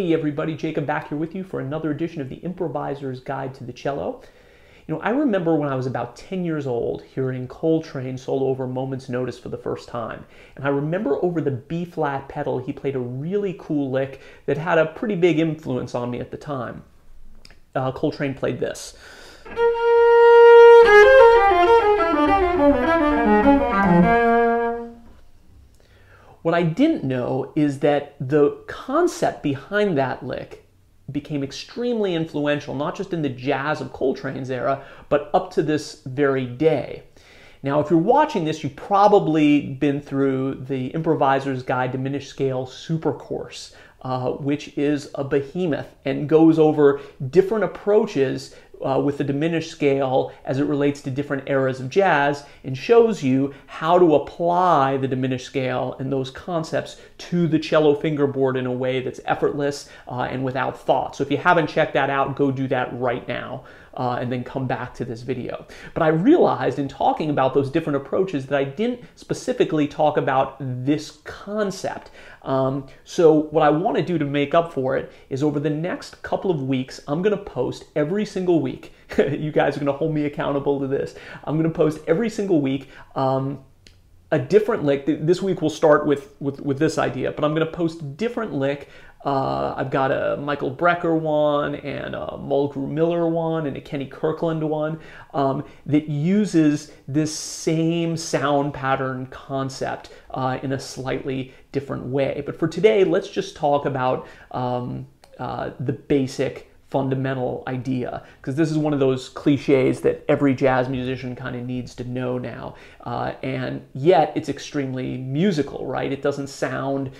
Hey everybody, Jacob back here with you for another edition of The Improvisor's Guide to the Cello. You know, I remember when I was about 10 years old hearing Coltrane solo over Moment's Notice for the first time. And I remember over the B-flat pedal he played a really cool lick that had a pretty big influence on me at the time. Coltrane played this. What I didn't know is that the concept behind that lick became extremely influential, not just in the jazz of Coltrane's era, but up to this very day. Now, if you're watching this, you've probably been through the Improvisor's Guide Diminished Scale Super Course, which is a behemoth and goes over different approaches with the diminished scale as it relates to different eras of jazz, and shows you how to apply the diminished scale and those concepts to the cello fingerboard in a way that's effortless and without thought. So if you haven't checked that out, go do that right now and then come back to this video. But I realized in talking about those different approaches that I didn't specifically talk about this concept. So what I want to do to make up for it is over the next couple of weeks, I'm going to post every single week. You guys are going to hold me accountable to this. I'm going to post every single week a different lick. This week we'll start with this idea, but I'm going to post a different lick. I've got a Michael Brecker one, and a Mulgrew Miller one, and a Kenny Kirkland one that uses this same sound pattern concept in a slightly different way. But for today, let's just talk about the basic fundamental idea, because this is one of those cliches that every jazz musician kind of needs to know now, and yet it's extremely musical, right? It doesn't sound,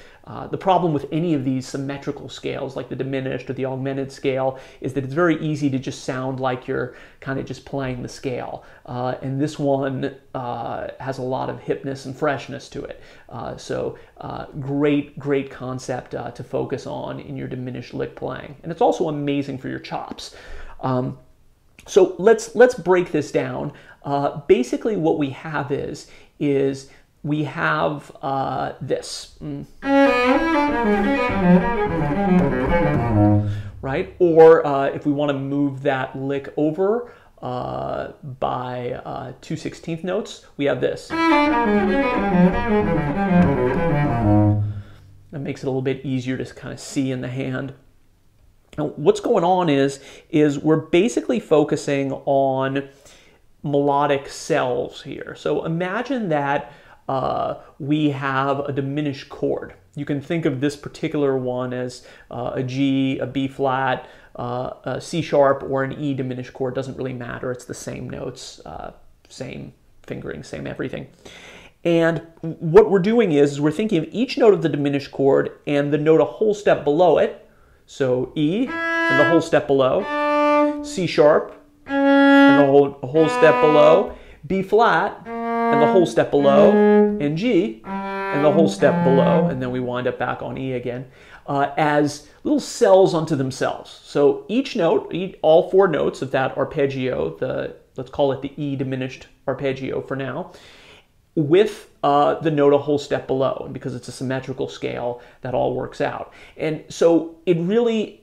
the problem with any of these symmetrical scales like the diminished or the augmented scale is that it's very easy to just sound like you're kind of just playing the scale, and this one has a lot of hipness and freshness to it, so great concept to focus on in your diminished lick playing, and it's also amazing for your chops. So let's break this down. Basically what we have is we have this, right? Or if we want to move that lick over by 2/16 notes, we have this. That makes it a little bit easier to kind of see in the hand. Now, what's going on is we're basically focusing on melodic cells here. So imagine that we have a diminished chord. You can think of this particular one as a G, a B flat, a C sharp, or an E diminished chord. Doesn't really matter. It's the same notes, same fingering, same everything. And what we're doing is we're thinking of each note of the diminished chord and the note a whole step below it. So E and the whole step below, C sharp and the whole step below, B flat and the whole step below, and G and the whole step below, and then we wind up back on E again, as little cells unto themselves. So each note, all four notes of that arpeggio, let's call it the E diminished arpeggio for now, with the note a whole step below, and because it's a symmetrical scale, that all works out. And so it really,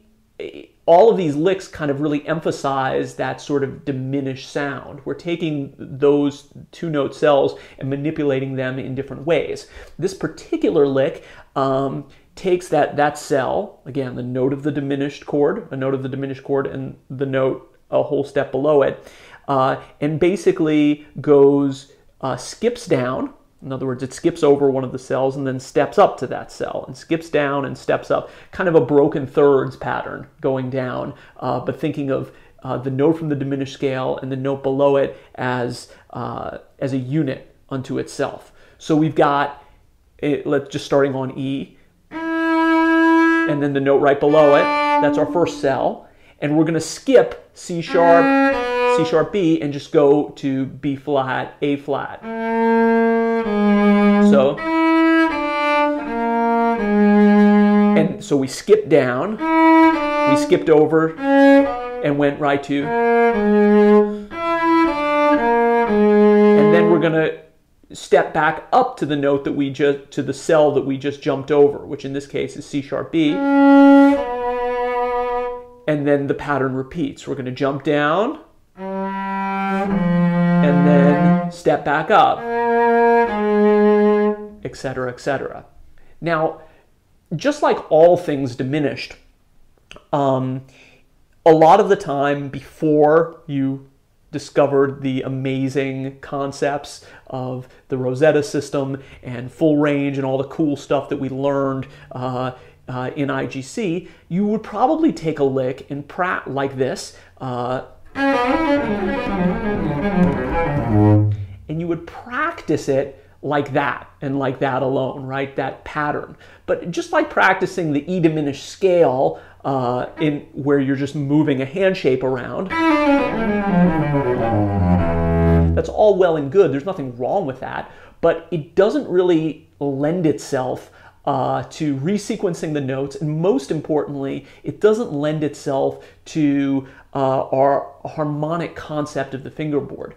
all of these licks kind of really emphasize that sort of diminished sound. We're taking those two note cells and manipulating them in different ways. This particular lick takes that cell, again, the note of the diminished chord, a note of the diminished chord, and the note a whole step below it, and basically goes skips down, in other words, it skips over one of the cells and then steps up to that cell, and skips down and steps up, kind of a broken thirds pattern going down, but thinking of the note from the diminished scale and the note below it as a unit unto itself. So we've got, let's just starting on E, and then the note right below it, that's our first cell, and we're going to skip C sharp B, and just go to B flat, A flat. So, and so we skipped down, we skipped over, and went right to, and then we're gonna step back up to the note that we just, to the cell that we just jumped over, which in this case is C sharp B, and then the pattern repeats. We're going to jump down and then step back up, etc., etc. Now, just like all things diminished, a lot of the time before you discovered the amazing concepts of the Rosetta system and full range and all the cool stuff that we learned in IGC, you would probably take a lick and prat like this, and you would practice it like that and like that alone, right? That pattern. But just like practicing the E diminished scale in where you're just moving a hand shape around, that's all well and good. There's nothing wrong with that, but it doesn't really lend itself to resequencing the notes, and most importantly, it doesn't lend itself to our harmonic concept of the fingerboard.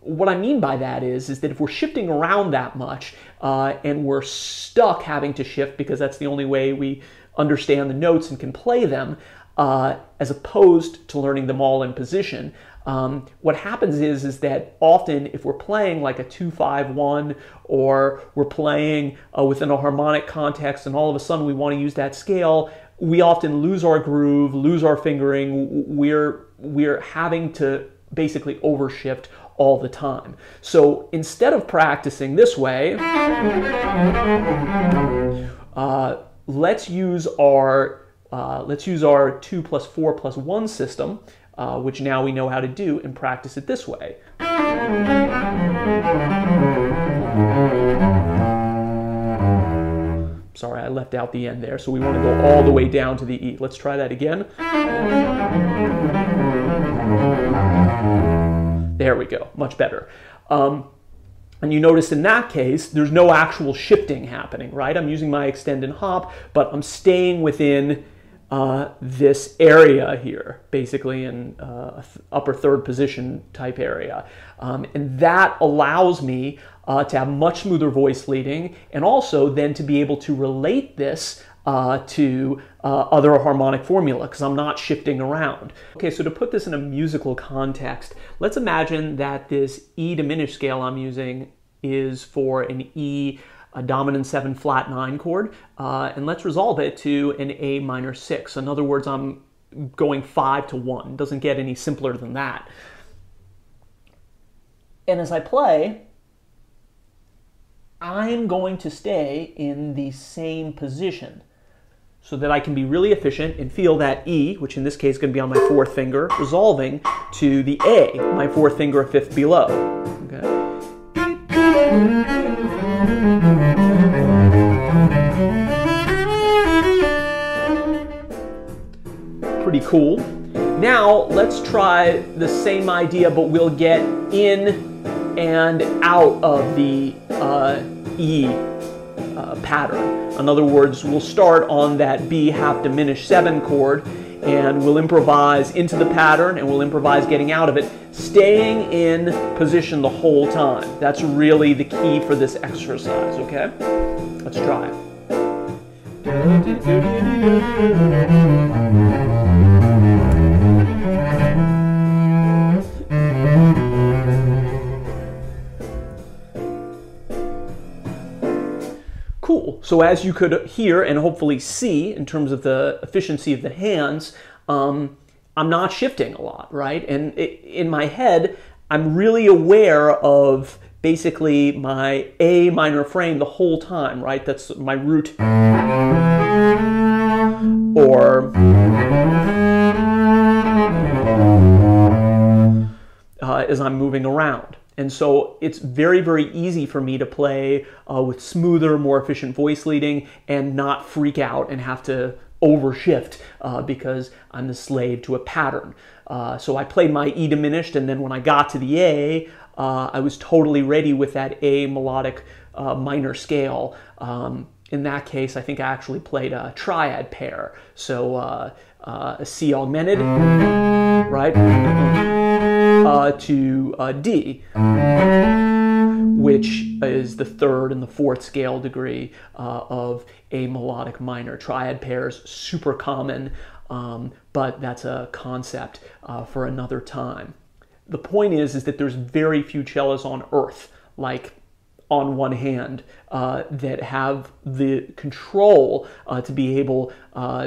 What I mean by that is that if we're shifting around that much and we're stuck having to shift because that's the only way we understand the notes and can play them, as opposed to learning them all in position, what happens is that often if we're playing like a 2-5-1, or we're playing within a harmonic context and all of a sudden we want to use that scale, we often lose our groove, lose our fingering. We're having to basically overshift all the time. So instead of practicing this way, let's use our 2+4+1 system, which now we know how to do, and practice it this way. Sorry, I left out the end there, so we want to go all the way down to the E. Let's try that again. There we go, much better. And you notice in that case, there's no actual shifting happening, right? I'm using my extend and hop, but I'm staying within this area here, basically in upper third position type area. And that allows me to have much smoother voice leading, and also then to be able to relate this to other harmonic formula, because I'm not shifting around. Okay, so to put this in a musical context, let's imagine that this E diminished scale I'm using is for an E, a dominant 7 flat 9 chord, and let's resolve it to an A minor 6. In other words, I'm going 5 to 1. Doesn't get any simpler than that. And as I play, I'm going to stay in the same position so that I can be really efficient and feel that E, which in this case is going to be on my fourth finger, resolving to the A, my fourth finger, a fifth below. Okay. Pretty cool. Now let's try the same idea, but we'll get in and out of the E pattern. In other words, we'll start on that B half diminished 7 chord, and we'll improvise into the pattern, and we'll improvise getting out of it, staying in position the whole time. That's really the key for this exercise, okay? Let's try it. Cool. So as you could hear and hopefully see in terms of the efficiency of the hands, I'm not shifting a lot, right? And in my head, I'm really aware of basically my A minor frame the whole time, right? That's my root, or as I'm moving around. And so it's very, very easy for me to play with smoother, more efficient voice leading and not freak out and have to overshift because I'm the slave to a pattern. So I played my E diminished, and then when I got to the A, I was totally ready with that A melodic minor scale. In that case, I think I actually played a triad pair. So a C augmented, right? To D, which is the third and the fourth scale degree of A melodic minor. Triad pairs, super common, but that's a concept for another time. The point is that there's very few cellos on earth, like on one hand, that have the control to be able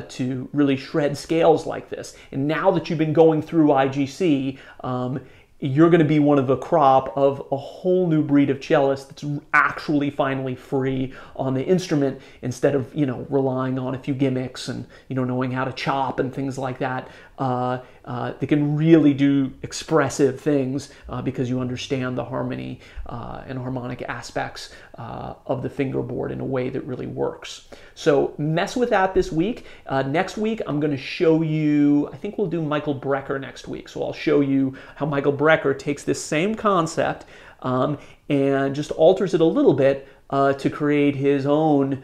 to really shred scales like this. And now that you've been going through IGC, you're going to be one of a crop of a whole new breed of cellist that's actually finally free on the instrument, instead of, you know, relying on a few gimmicks and, you know, knowing how to chop and things like that. They can really do expressive things because you understand the harmony and harmonic aspects of the fingerboard in a way that really works. So mess with that this week. Next week, I'm going to show you, I think we'll do Michael Brecker next week. So I'll show you how Michael Brecker takes this same concept and just alters it a little bit to create his own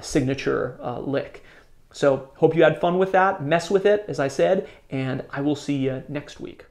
signature lick. So hope you had fun with that. Mess with it, as I said, and I will see you next week.